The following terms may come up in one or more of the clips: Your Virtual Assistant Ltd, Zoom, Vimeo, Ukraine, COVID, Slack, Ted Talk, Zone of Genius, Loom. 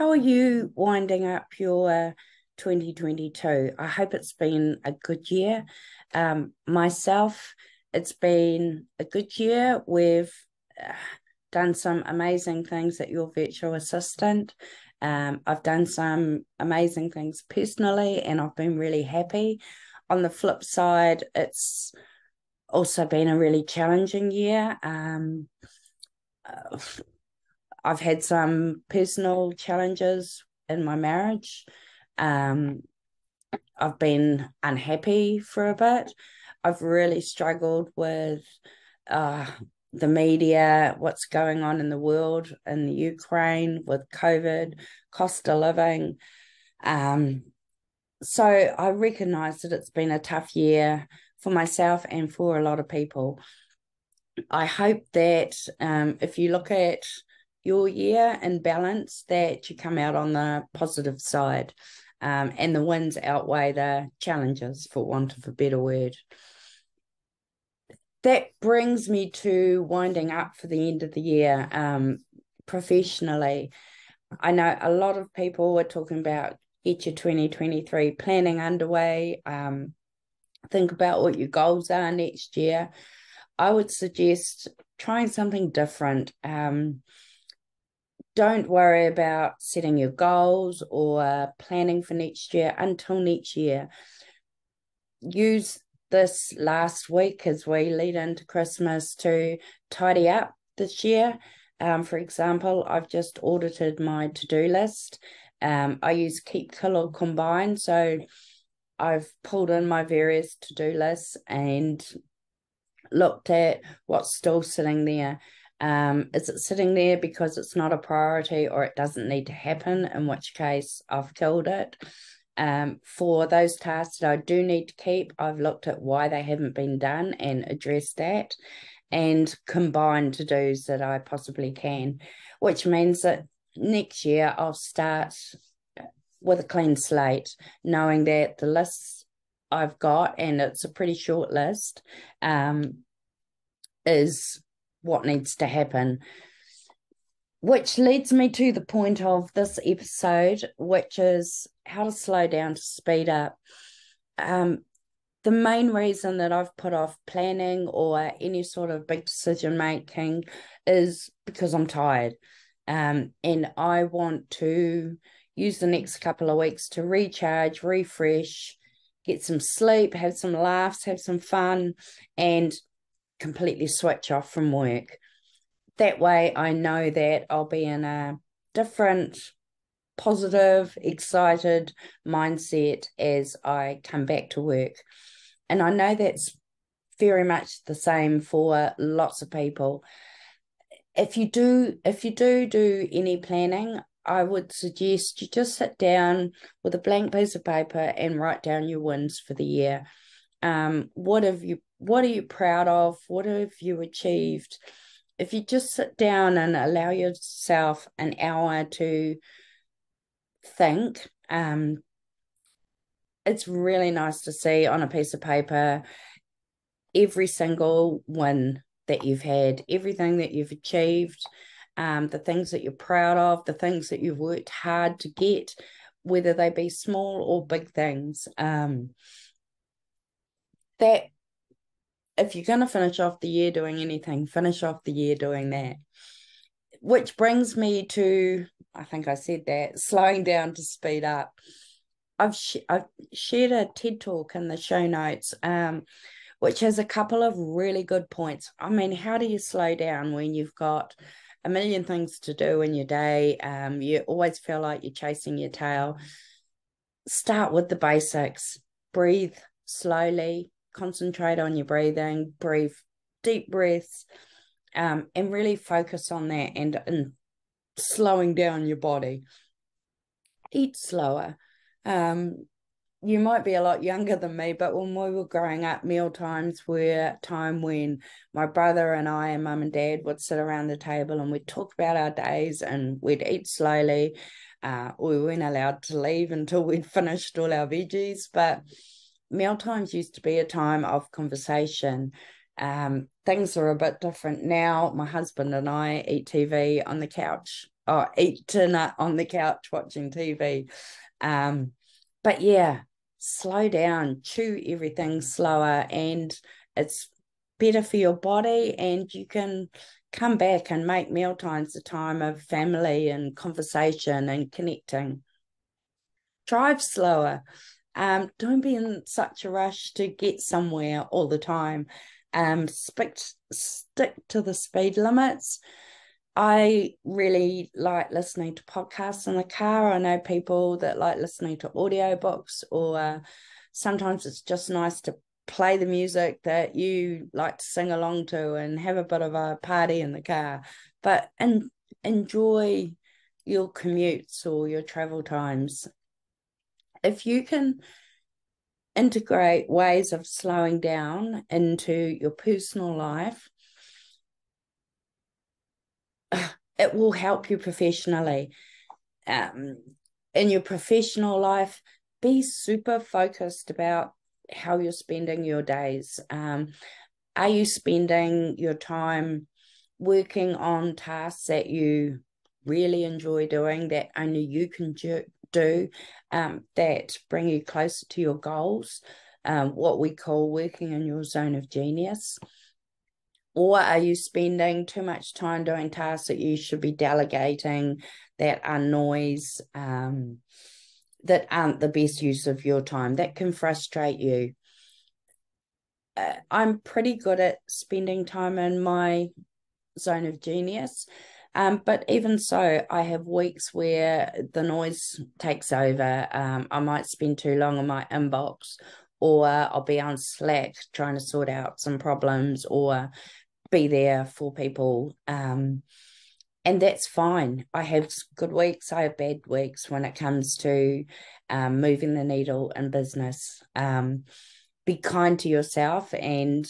How are you winding up your 2022? I hope it's been a good year. Myself, it's been a good year. We've done some amazing things at your virtual assistant. I've done some amazing things personally, and I've been really happy. On the flip side, it's also been a really challenging year. I've had some personal challenges in my marriage. I've been unhappy for a bit. I've really struggled with the media, what's going on in the world, in the Ukraine, with COVID, cost of living. So I recognise that it's been a tough year for myself and for a lot of people. I hope that if you look at your year in balance, that you come out on the positive side, and the wins outweigh the challenges, for want of a better word. That brings me to winding up for the end of the year. Professionally, I know a lot of people were talking about get your 2023 planning underway, think about what your goals are next year. I would suggest trying something different. Don't worry about setting your goals or planning for next year until next year. Use this last week as we lead into Christmas to tidy up this year. For example, I've just audited my to-do list. I use Keep, Kill or Combine. So I've pulled in my various to-do lists and looked at what's still sitting there. Is it sitting there because it's not a priority or it doesn't need to happen, in which case I've killed it. For those tasks that I do need to keep, I've looked at why they haven't been done and addressed that, and combined to-dos that I possibly can, which means that next year I'll start with a clean slate, knowing that the lists I've got, and it's a pretty short list, is what needs to happen. Which leads me to the point of this episode, which is how to slow down to speed up. The main reason that I've put off planning or any sort of big decision making is because I'm tired, and I want to use the next couple of weeks to recharge, refresh, get some sleep, have some laughs, have some fun, and completely switch off from work. That way I know that I'll be in a different, positive, excited mindset as I come back to work. And I know that's very much the same for lots of people. If you do any planning, I would suggest you just sit down with a blank piece of paper and write down your wins for the year. What are you proud of? What have you achieved? If you just sit down and allow yourself an hour to think, it's really nice to see on a piece of paper every single win that you've had, everything that you've achieved, the things that you're proud of, the things that you've worked hard to get, whether they be small or big things. That if you're going to finish off the year doing anything, finish off the year doing that. Which brings me to, I think I said that, slowing down to speed up. I've shared a TED Talk in the show notes, which has a couple of really good points. I mean, how do you slow down when you've got a million things to do in your day? You always feel like you're chasing your tail. Start with the basics. Breathe slowly. Concentrate on your breathing, breathe deep breaths, and really focus on that and slowing down your body. Eat slower. You might be a lot younger than me, but when we were growing up, meal times were a time when my brother and I and mum and dad would sit around the table and we'd talk about our days and we'd eat slowly. We weren't allowed to leave until we'd finished all our veggies, but meal times used to be a time of conversation. Things are a bit different now. My husband and I eat TV on the couch eat dinner on the couch watching TV. But yeah, slow down, chew everything slower, and it's better for your body, and you can come back and make mealtimes a time of family and conversation and connecting. Drive slower. Don't be in such a rush to get somewhere all the time. Stick to the speed limits. I really like listening to podcasts in the car. I know people that like listening to audiobooks, or sometimes it's just nice to play the music that you like to sing along to and have a bit of a party in the car. But enjoy your commutes or your travel times. If you can integrate ways of slowing down into your personal life, it will help you professionally. In your professional life, be super focused about how you're spending your days. Are you spending your time working on tasks that you really enjoy doing, that only you can do, that bring you closer to your goals, what we call working in your zone of genius? Or are you spending too much time doing tasks that you should be delegating, that are noise, that aren't the best use of your time, that can frustrate you? I'm pretty good at spending time in my zone of genius, but even so, I have weeks where the noise takes over. I might spend too long on my inbox, or I'll be on Slack trying to sort out some problems, or be there for people, and that's fine. I have good weeks, I have bad weeks when it comes to moving the needle in business. Be kind to yourself, and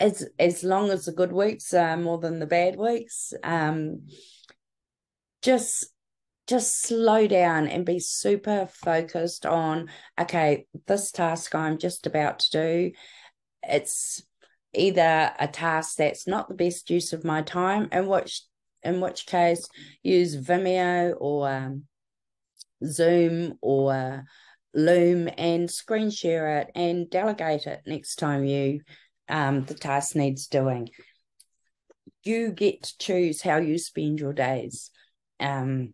as long as the good weeks are more than the bad weeks, just slow down and be super focused on, okay, this task I'm just about to do, it's either a task that's not the best use of my time, and in which case use Vimeo or Zoom or Loom and screen share it and delegate it next time you the task needs doing. You get to choose how you spend your days, and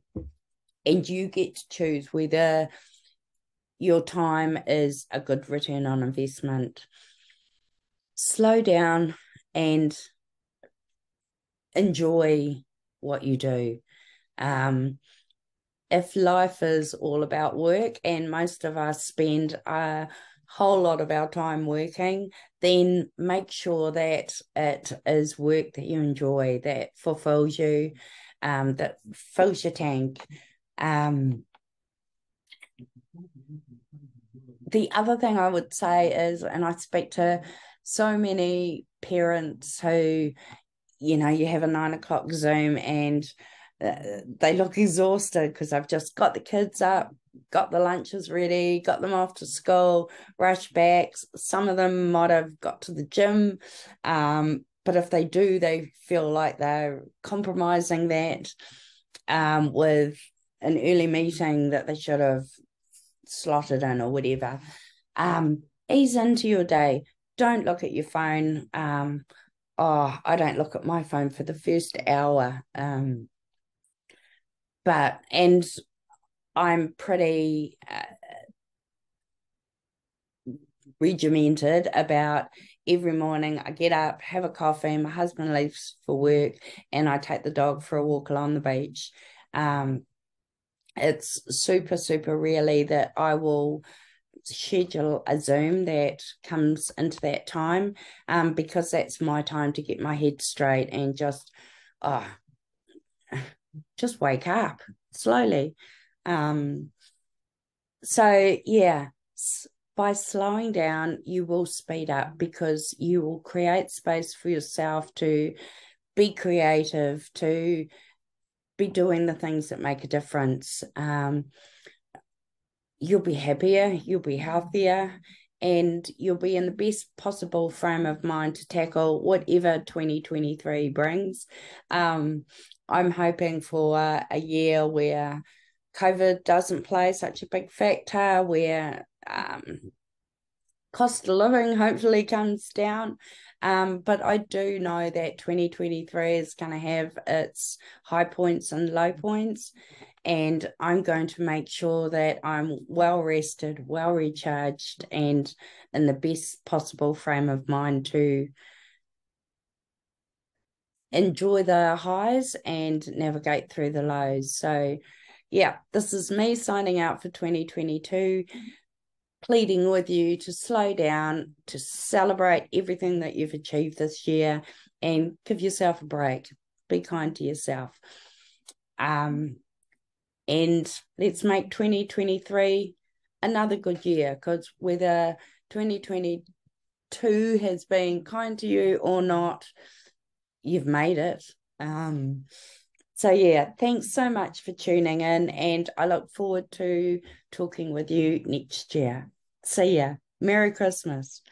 you get to choose whether your time is a good return on investment. Slow down and enjoy what you do. If life is all about work, and most of us spend a whole lot of our time working, then make sure that it is work that you enjoy, that fulfills you, that fills your tank. The other thing I would say is, and I speak to so many parents who, you know, you have a 9 o'clock Zoom and they look exhausted because I've just got the kids up, got the lunches ready, got them off to school, rush back. Some of them might have got to the gym, but if they do, they feel like they're compromising that with an early meeting that they should have slotted in or whatever. Ease into your day. Don't look at your phone. Oh, I don't look at my phone for the first hour. And I'm pretty regimented about every morning I get up, have a coffee, my husband leaves for work, and I take the dog for a walk along the beach. It's super, super rarely that I will schedule a Zoom that comes into that time, because that's my time to get my head straight and just wake up slowly. So yeah, by slowing down, you will speed up, because you will create space for yourself to be creative, to be doing the things that make a difference. You'll be happier, you'll be healthier, and you'll be in the best possible frame of mind to tackle whatever 2023 brings. I'm hoping for a year where COVID doesn't play such a big factor, where cost of living hopefully comes down. But I do know that 2023 is going to have its high points and low points. And I'm going to make sure that I'm well rested, well recharged, and in the best possible frame of mind to enjoy the highs and navigate through the lows. So, yeah, this is me signing out for 2022, pleading with you to slow down, to celebrate everything that you've achieved this year, and give yourself a break. Be kind to yourself. And let's make 2023 another good year, because whether 2022 has been kind to you or not, you've made it. So, yeah, thanks so much for tuning in, and I look forward to talking with you next year. See ya. Merry Christmas.